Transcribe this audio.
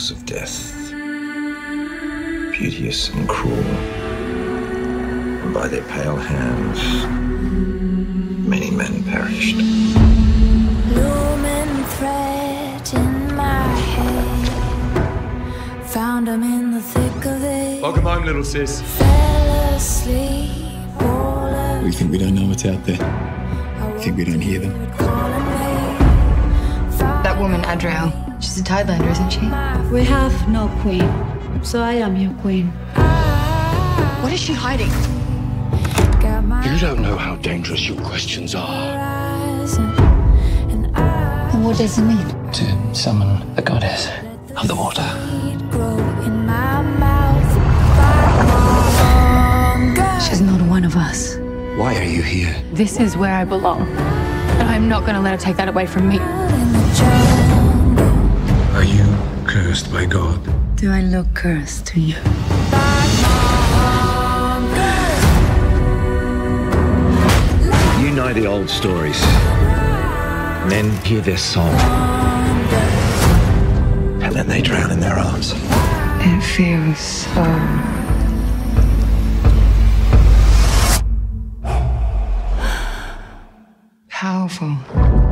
jaws of death, beauteous and cruel, and by their pale hands many men perished. Lumen thread in my head, found him in the thick of it. Welcome home, little sis. Fell asleep all. We think we don't know what's out there. We think we don't hear them. That woman, Adriel, she's a Tidelander, isn't she? We have no queen. So I am your queen. What is she hiding? You don't know how dangerous your questions are. And what does it mean? To summon the goddess of the water. She's not one of us. Why are you here? This is where I belong. And I'm not going to let her take that away from me. Are you cursed by God? Do I look cursed to you? You know the old stories. Men hear their song. And then they drown in their arms. It feels so powerful.